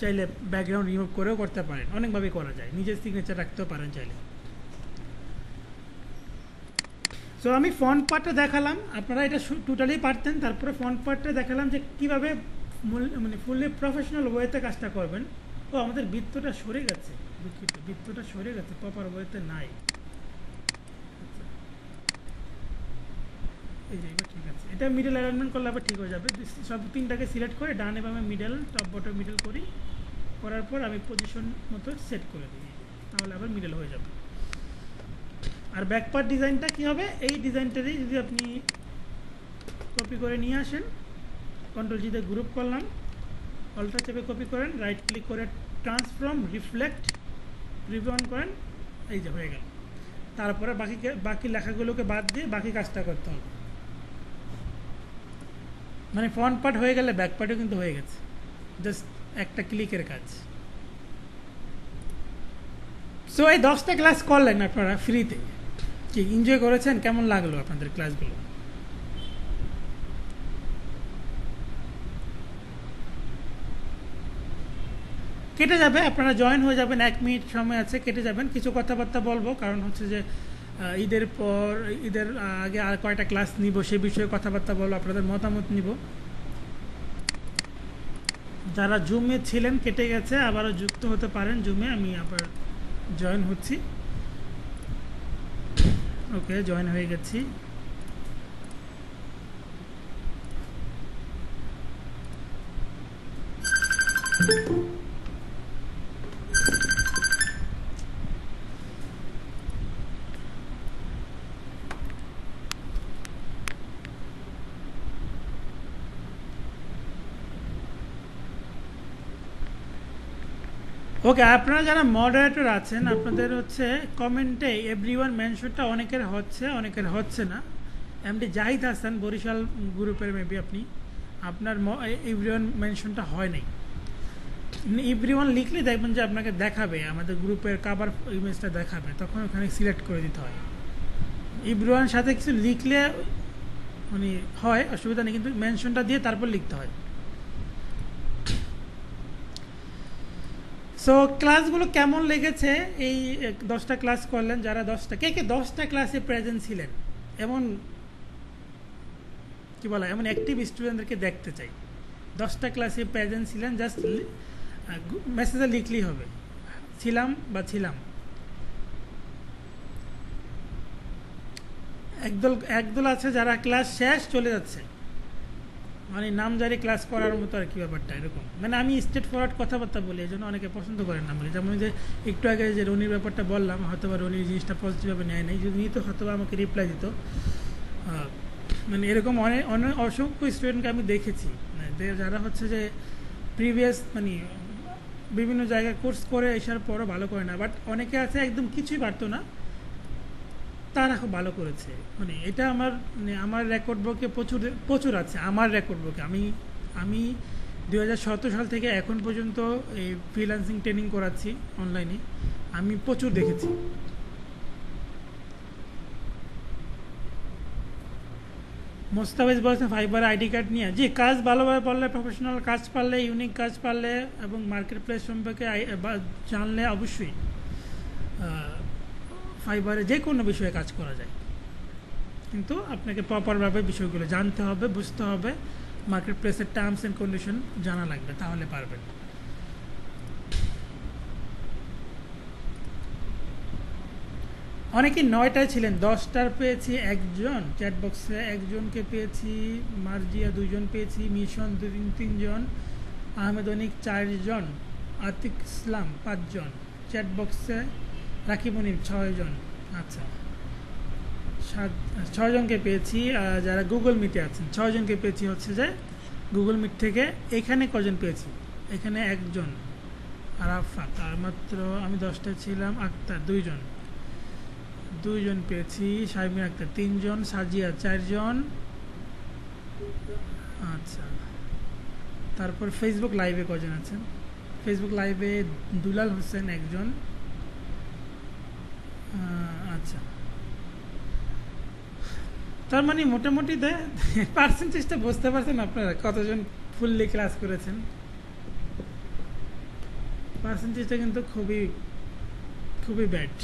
চাইলে ব্যাকগ্রাউন্ড রিমুভ করেও করতে পারেন, অনেকভাবে করা যায়, নিজের সিগনেচার রাখতেও পারেন চাইলে। সো আমি ফন্ট পার্টটা দেখালাম, আপনারা এটা টোটালি পারতেন। তারপরে ফন্ট পার্টটা দেখালাম যে কীভাবে মানে ফুললি প্রফেশনাল ওয়েতে কাজটা করবেন। ও আমাদের বৃত্তটা সরে গেছে, দুঃখিত, বৃত্তটা সরে গেছে, প্রপার ওয়েতে নাই। এই যে ঠিক আছে, এটা মিডল অ্যালাইনমেন্ট করলে আবার ঠিক হয়ে যাবে। সব তিনটাকে সিলেক্ট করে ডানে বামে মিডল, টপ বটম মিডল করি, করার পর আমি পজিশন মতো সেট করে দিই, তাহলে আবার মিডল হয়ে যাবে। আর ব্যাক পার্ট ডিজাইনটা কী হবে, এই ডিজাইনটারই যদি আপনি কপি করে নিয়ে আসেন, কন্ট্রোল জিতে গ্রুপ করলাম, অল্টার চেপে কপি করেন, রাইট ক্লিক করে ট্রান্সফর্ম রিফ্লেক্ট রিভিউ অন করেন, এই যে হয়ে গেল। তারপরে বাকি বাকি লেখাগুলোকে বাদ দিয়ে বাকি কাজটা করতে হবে, মানে ফ্রন্ট পার্ট হয়ে গেলে ব্যাক পার্টও কিন্তু হয়ে গেছে, জাস্ট একটা ক্লিকের কাজ। সো এই দশটা ক্লাস করলেন আপনারা ফ্রিতে, কি এনজয় করেছেন? কেমন লাগলো আপনাদের ক্লাসগুলো? কেটে যাবে, আপনারা জয়েন হয়ে যাবেন, এক মিনিট সময় আছে, কেটে যাবেন। কিছু কথাবার্তা বলবো, কারণ হচ্ছে যে ঈদের পর, ঈদের আগে আর কয়টা ক্লাস নিব সে বিষয়ে কথাবার্তা বলবো, আপনাদের মতামত নিব। যারা জুমে ছিলেন কেটে গেছে, আবারও যুক্ত হতে পারেন জুমে, আমি আবার জয়েন হচ্ছি। ওকে, জয়েন হয়ে গেছি। ওকে, আপনারা যারা মডারেটর আছেন আপনাদের হচ্ছে কমেন্টে এভরিওয়ান মেনশনটা অনেকের হচ্ছে অনেকের হচ্ছে না। এমডি জাহিদ হাসান বরিশাল গ্রুপের মেবি আপনি আপনার এভরিওয়ান মেনশনটা হয় নাই। এভরিওয়ান লিখলে দেখবেন যে আপনাকে দেখাবে, আমাদের গ্রুপের কাভার ইমেজটা দেখাবে, তখন ওখানে সিলেক্ট করে দিতে হয়। এভরিওয়ান সাথে কিছু লিখলে মানে হয়, অসুবিধা নেই, কিন্তু মেনশনটা দিয়ে তারপর লিখতে হয়। সো ক্লাসগুলো কেমন লেগেছে? এই দশটা ক্লাস করলেন, যারা দশটা কে কে দশটা ক্লাসে প্রেজেন্ট ছিলেন, এমন কি বলা এমন অ্যাক্টিভ স্টুডেন্টদেরকে দেখতে চাই। দশটা ক্লাসে প্রেজেন্ট ছিলেন, জাস্ট মেসেজে লিখলেই হবে ছিলাম বা ছিলাম। একদল একদল আছে যারা ক্লাস শেষ চলে যাচ্ছে, মানে নাম জারি ক্লাস করার মতো আর কি ব্যাপারটা এরকম। মানে আমি স্ট্রেট ফরওয়ার্ড কথাবার্তা বলি, এই জন্য অনেকে পছন্দ করেন না। বলি যেমন যে একটু আগে যে রনির ব্যাপারটা বললাম, হয়তো বা রনির জিনিসটা পজিটিভভাবে নেয় নাই, যদি নিত হয়তো বা আমাকে রিপ্লাই দিত। মানে এরকম অনেক অনেক অসংখ্য স্টুডেন্টকে আমি দেখেছি যারা হচ্ছে যে প্রিভিয়াস মানে বিভিন্ন জায়গায় কোর্স করে আসার পরও ভালো করে না, বাট অনেকে আছে একদম কিছুই পারতো না, তারা খুব ভালো করেছে। মানে এটা আমার মানে আমার রেকর্ড বুকে প্রচুর প্রচুর আছে। আমার রেকর্ড বুকে আমি আমি দুই হাজার সতেরো সাল থেকে এখন পর্যন্ত এই ফ্রিল্যান্সিং ট্রেনিং করাচ্ছি অনলাইনে, আমি প্রচুর দেখেছি। মোস্তাফিজ বলছেন ফাইবার আইডি কার্ড নিয়ে, জি কাজ ভালোভাবে পারলে, প্রফেশনাল কাজ পারলে, ইউনিক কাজ পারলে এবং মার্কেট প্লেস সম্পর্কে জানলে অবশ্যই ফাইবারে যে কোনো বিষয়ে কাজ করা যায়, কিন্তু আপনাকে প্রপারভাবে বিষয়গুলো জানতে হবে, বুঝতে হবে, মার্কেট প্লেসের টার্মস অ্যান্ড কন্ডিশন জানা লাগবে, তাহলে পারবেন। অনেকে নয়টায় ছিলেন, দশটার পেয়েছি একজন, চ্যাটবক্সে একজনকে পেয়েছি, মার্জিয়া দুজন পেয়েছি, মিশন দুজন তিনজন, আহমেদ অনিক চারজন, আতিক ইসলাম পাঁচজন, চ্যাটবক্সে রাকিবনি ছয়জন, আচ্ছা সাত ছয়জনকে পেয়েছি। যারা গুগল মিটে আছেন ছয়জনকে পেয়েছি হচ্ছে যে গুগল মিট থেকে। এখানে কজন পেয়েছি? এখানে একজন আরাফাত, আর মাত্র আমি দশটা ছিলাম, আক্তার দুইজন দুইজন পেয়েছি, শাইমিন আক্তার তিনজন, সাজিয়া চারজন, আচ্ছা তারপর ফেসবুক লাইভে কজন আছেন? ফেসবুক লাইভে দুলাল হোসেন একজন, আচ্ছা তার মানে মোটামুটি পার্সেন্টেজটা বুঝতে পারছেন আপনারা কতজন ফুললি ক্লাস করেছেন। পার্সেন্টেজটা কিন্তু খুবই খুবই ব্যাড,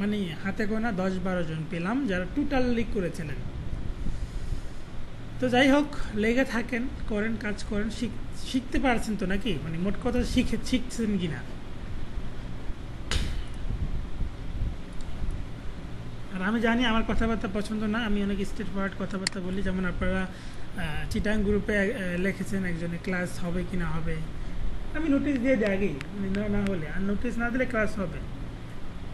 মানে হাতে গোনা দশ বারো জন পেলাম যারা টোটালি করেছিলেন। তো যাই হোক, লেগে থাকেন, করেন, কাজ করেন, শিখতে পারছেন তো নাকি, মানে মোট কথা শিখে শিখছেন কিনা। আর আমি জানি আমার কথাবার্তা পছন্দ না, আমি অনেক স্ট্রেট ফরওয়ার্ড কথাবার্তা বলি। যেমন আপনারা চিটাং গ্রুপে লিখেছেন একজনে ক্লাস হবে কি না হবে, আমি নোটিশ দিয়ে দিই আগেই, না হলে আর নোটিশ না দিলে ক্লাস হবে।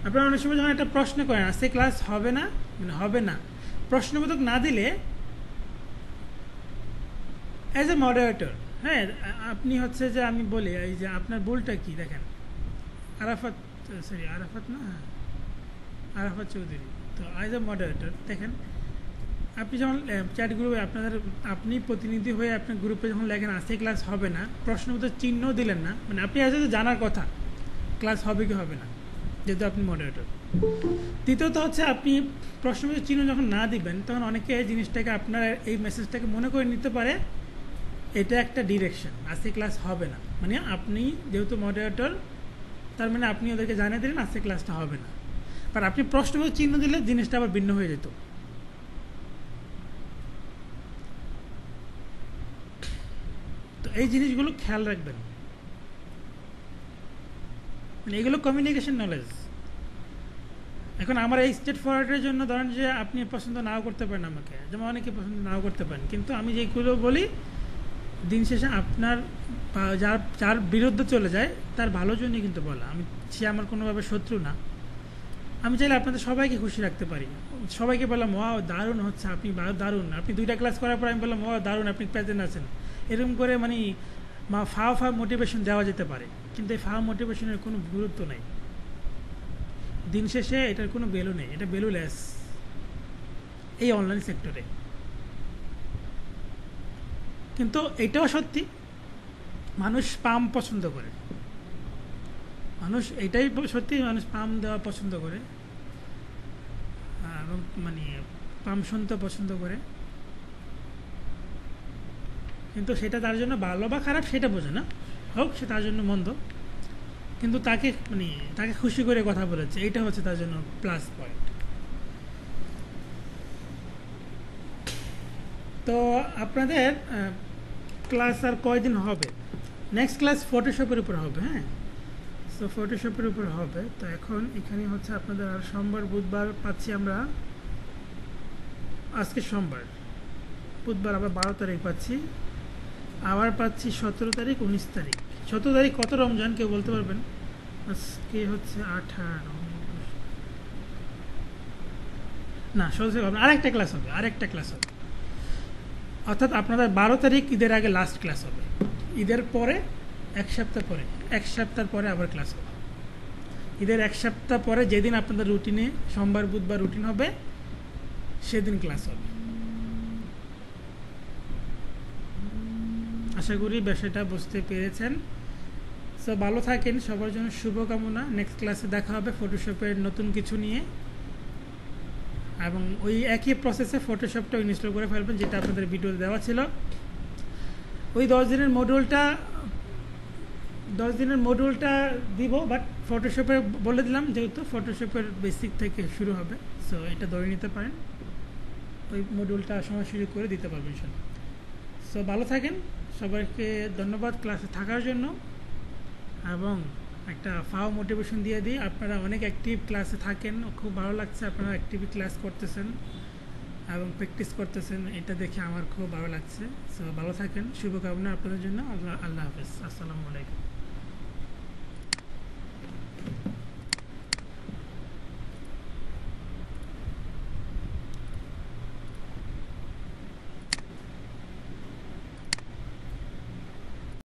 আপনারা অনেক সময় যখন একটা প্রশ্ন করেন আজকে ক্লাস হবে না, মানে হবে না প্রশ্নবোধক না দিলে অ্যাজ এ মডারেটর, হ্যাঁ আপনি হচ্ছে যে আমি বলি এই যে আপনার ভুলটা কী দেখেন, আরাফাত সরি আরাফাত না আরাফাত চৌধুরী, তো অ্যাজ এ মডারেটর দেখেন আপনি যখন চ্যাট গ্রুপে আপনাদের আপনি প্রতিনিধি হয়ে আপনার গ্রুপে যখন লেখেন আজকে ক্লাস হবে না, প্রশ্নবোধক চিহ্ন দিলেন না, মানে আপনি আজ জানার কথা ক্লাস হবে কি হবে না, যেহেতু আপনি মডারেটর। দ্বিতীয়ত হচ্ছে আপনি প্রশ্নবোধক চিহ্ন যখন না দিবেন তখন অনেকে এই জিনিসটাকে আপনার এই মেসেজটাকে মনে করে নিতে পারে এটা একটা ডিরেকশন, আজকে ক্লাস হবে না, মানে আপনি যেহেতু মডারেটর তার মানে আপনি ওদেরকে জানিয়ে দিলেন আজকে ক্লাসটা হবে না। আর আপনি প্রশ্নবোধক চিহ্ন দিলে জিনিসটা আবার ভিন্ন হয়ে যেত। তো এই জিনিসগুলো খেয়াল রাখবেন, মানে এগুলো কমিউনিকেশন নলেজ। এখন আমার এই স্ট্রেট ফরওয়ার্ডের জন্য ধরেন যে আপনি পছন্দ নাও করতে পারেন আমাকে, যেমন অনেকে পছন্দ নাও করতে পারেন, কিন্তু আমি যেগুলো বলি দিন শেষে আপনার যার যার বিরুদ্ধে চলে যায় তার ভালোর জন্যই কিন্তু বলা, আমি সে আমার কোনোভাবে শত্রু না। আমি চাইলে আপনাদের সবাইকে খুশি রাখতে পারি, সবাইকে বললাম ওয়াও দারুণ হচ্ছে, আপনি দারুণ, আপনি দুইটা ক্লাস করার পর আমি বললাম ওয়াও দারুণ আপনি প্রেজেন্ট আছেন, এরকম করে মানে বা ফা ফা মোটিভেশন দেওয়া যেতে পারে, কিন্তু এই ফা মোটিভেশনের কোনো গুরুত্ব নেই, দিন শেষে এটার কোনো ভ্যালু নেই, এটা ভ্যালুলেস এই অনলাইন সেক্টরে। কিন্তু এটাও সত্যি মানুষ পাম পছন্দ করে, মানুষ এটাই সত্যি মানুষ পাম দেওয়া পছন্দ করে, মানে পাম শুনতে পছন্দ করে, কিন্তু সেটা তার জন্য ভালো বা খারাপ সেটা বোঝে না, হোক সে তার জন্য মন্দ, কিন্তু তাকে মানে তাকে খুশি করে কথা বলেছে, এটা হচ্ছে তার জন্য প্লাস পয়েন্ট। তো আপনাদের ক্লাস আর কয়দিন হবে, নেক্সট ক্লাস ফটোশপের উপর হবে, হ্যাঁ তো ফটোশপের উপর হবে। তো এখন এখানে হচ্ছে আপনাদের আর সোমবার বুধবার পাচ্ছি আমরা, আজকে সোমবার, বুধবার আবার বারো তারিখ পাচ্ছি, আবার পাচ্ছি সতেরো তারিখ উনিশ তারিখ। সতেরো তারিখ কত রমজান কেউ বলতে পারবেন? আজকে হচ্ছে আঠারো, না সতেরো, আরেকটা ক্লাস হবে, আরেকটা ক্লাস হবে, অর্থাৎ আপনাদের বারো তারিখ ঈদের আগে লাস্ট ক্লাস হবে, ঈদের পরে এক সপ্তাহ পরে, এক সপ্তাহ পরে আবার ক্লাস হবে। ঈদের এক সপ্তাহ পরে যেদিন আপনাদের রুটিনে সোমবার বুধবার রুটিন হবে সেদিন ক্লাস হবে। আশা করি বিষয়টা বুঝতে পেরেছেন। সো ভালো থাকেন, সবার জন্য শুভকামনা। নেক্সট ক্লাসে দেখা হবে ফটোশপের নতুন কিছু নিয়ে, এবং ওই একই প্রসেসে ফটোশপটা ইনস্টল করে ফেলবেন যেটা আপনাদের ভিডিওতে দেওয়া ছিল। ওই দশ দিনের মডিউলটা দশ দিনের মডিউলটা দিব, বাট ফটোশপে বলে দিলাম যেহেতু ফটোশপের বেসিক থেকে শুরু হবে, সো এটা ধরে নিতে পারেন, ওই মডিউলটা সময় শুরু করে দিতে পারবেন সব। সো ভালো থাকেন, সবাইকে ধন্যবাদ ক্লাসে থাকার জন্য, এবং একটা ফাও মোটিভেশন দিয়ে দিই, আপনারা অনেক অ্যাক্টিভ ক্লাসে থাকেন, খুব ভালো লাগছে আপনারা অ্যাক্টিভ ক্লাস করতেছেন এবং প্র্যাকটিস করতেছেন, এটা দেখে আমার খুব ভালো লাগছে। সো ভালো থাকেন, শুভকামনা আপনাদের জন্য। আল্লাহ আল্লাহ হাফেজ, আসসালামু আলাইকুম।